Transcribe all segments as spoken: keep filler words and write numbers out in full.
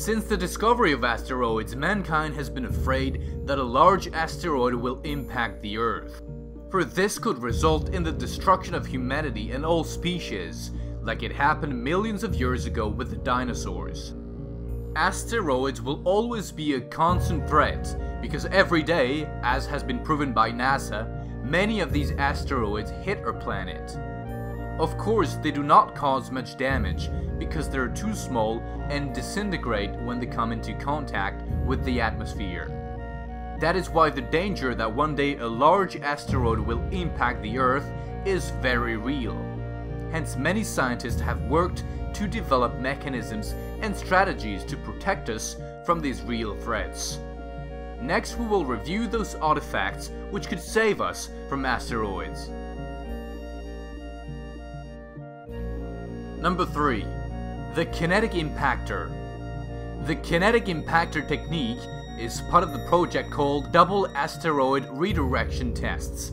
Since the discovery of asteroids, mankind has been afraid that a large asteroid will impact the Earth, for this could result in the destruction of humanity and all species, like it happened millions of years ago with the dinosaurs. Asteroids will always be a constant threat, because every day, as has been proven by NASA, many of these asteroids hit our planet. Of course, they do not cause much damage, because they're too small and disintegrate when they come into contact with the atmosphere. That is why the danger that one day a large asteroid will impact the Earth is very real. Hence, many scientists have worked to develop mechanisms and strategies to protect us from these real threats. Next, we will review those artifacts which could save us from asteroids. Number three. The Kinetic Impactor. The Kinetic Impactor technique is part of the project called Double Asteroid Redirection Tests.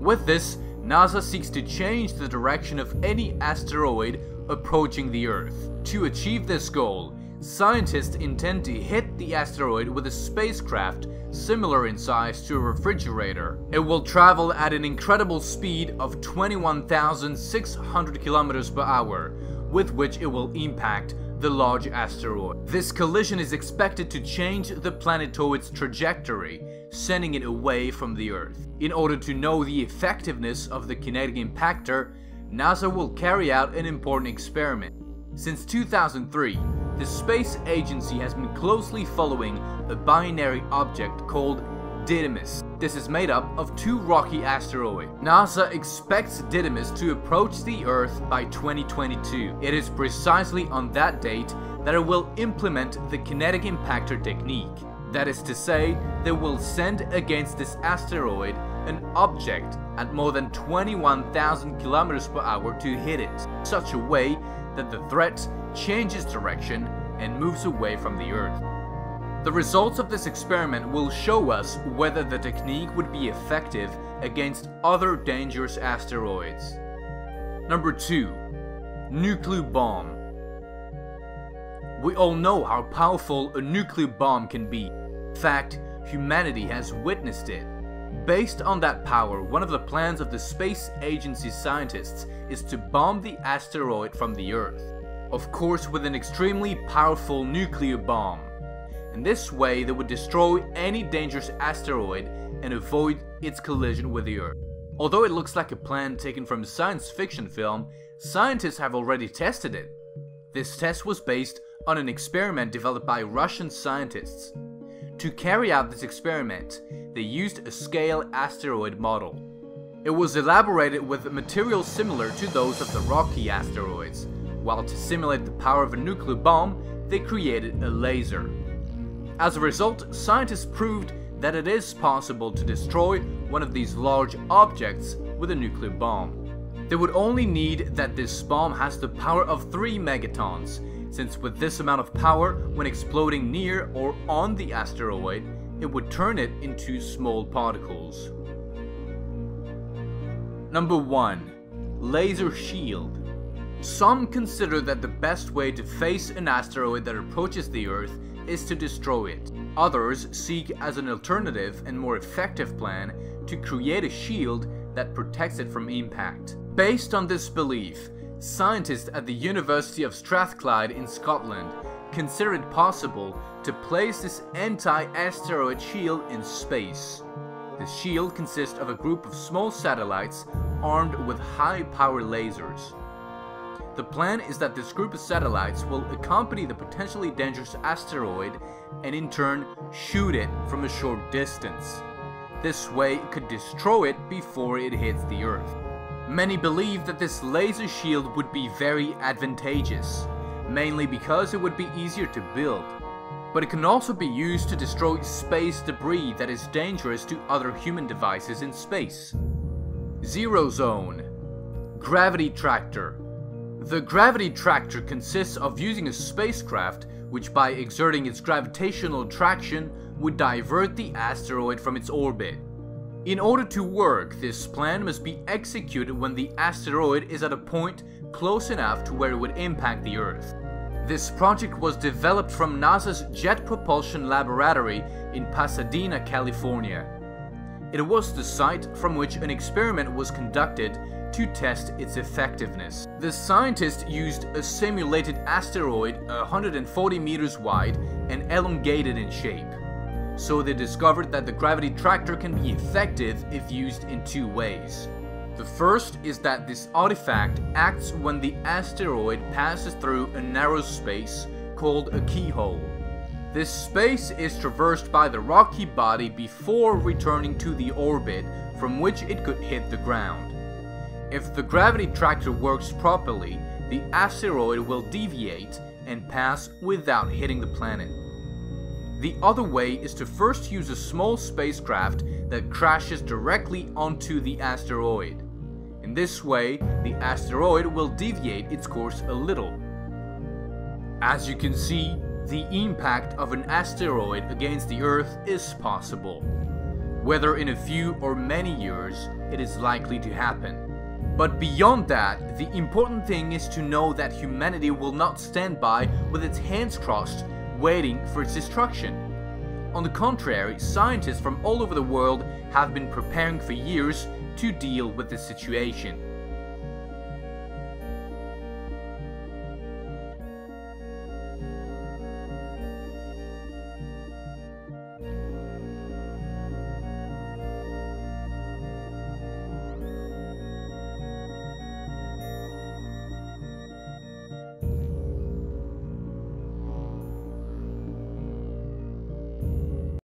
With this, NASA seeks to change the direction of any asteroid approaching the Earth. To achieve this goal, scientists intend to hit the asteroid with a spacecraft similar in size to a refrigerator. It will travel at an incredible speed of twenty-one thousand six hundred kilometers per hour, with which it will impact the large asteroid. This collision is expected to change the planetoid's trajectory, sending it away from the Earth. In order to know the effectiveness of the kinetic impactor, NASA will carry out an important experiment. Since two thousand three, the space agency has been closely following a binary object called Didymos. This is made up of two rocky asteroids. NASA expects Didymos to approach the Earth by twenty twenty-two. It is precisely on that date that it will implement the kinetic impactor technique. That is to say, they will send against this asteroid an object at more than twenty-one thousand kilometers per hour to hit it, such a way that the threat changes direction and moves away from the Earth. The results of this experiment will show us whether the technique would be effective against other dangerous asteroids. Number two. Nuclear bomb. We all know how powerful a nuclear bomb can be. In fact, humanity has witnessed it. Based on that power, one of the plans of the space agency scientists is to bomb the asteroid from the Earth, of course with an extremely powerful nuclear bomb. In this way, they would destroy any dangerous asteroid and avoid its collision with the Earth. Although it looks like a plan taken from a science fiction film, scientists have already tested it. This test was based on an experiment developed by Russian scientists. To carry out this experiment, they used a scale asteroid model. It was elaborated with materials similar to those of the rocky asteroids, while to simulate the power of a nuclear bomb, they created a laser. As a result, scientists proved that it is possible to destroy one of these large objects with a nuclear bomb. They would only need that this bomb has the power of three megatons, since with this amount of power, when exploding near or on the asteroid, it would turn it into small particles. Number one. Laser shield. Some consider that the best way to face an asteroid that approaches the Earth is to destroy it. Others seek as an alternative and more effective plan to create a shield that protects it from impact. Based on this belief, scientists at the University of Strathclyde in Scotland consider it possible to place this anti-asteroid shield in space. The shield consists of a group of small satellites armed with high-power lasers. The plan is that this group of satellites will accompany the potentially dangerous asteroid and in turn shoot it from a short distance. This way it could destroy it before it hits the Earth. Many believe that this laser shield would be very advantageous, mainly because it would be easier to build. But it can also be used to destroy space debris that is dangerous to other human devices in space. Zero Zone. Gravity Tractor. The gravity tractor consists of using a spacecraft which, by exerting its gravitational traction, would divert the asteroid from its orbit. In order to work, this plan must be executed when the asteroid is at a point close enough to where it would impact the Earth. This project was developed from NASA's Jet Propulsion Laboratory in Pasadena, California. It was the site from which an experiment was conducted to test its effectiveness. The scientists used a simulated asteroid one hundred forty meters wide and elongated in shape. So they discovered that the gravity tractor can be effective if used in two ways. The first is that this artifact acts when the asteroid passes through a narrow space called a keyhole. This space is traversed by the rocky body before returning to the orbit from which it could hit the ground. If the gravity tractor works properly, the asteroid will deviate and pass without hitting the planet. The other way is to first use a small spacecraft that crashes directly onto the asteroid. In this way, the asteroid will deviate its course a little. As you can see, the impact of an asteroid against the Earth is possible. Whether in a few or many years, it is likely to happen. But beyond that, the important thing is to know that humanity will not stand by with its hands crossed waiting for its destruction. On the contrary, scientists from all over the world have been preparing for years to deal with this situation.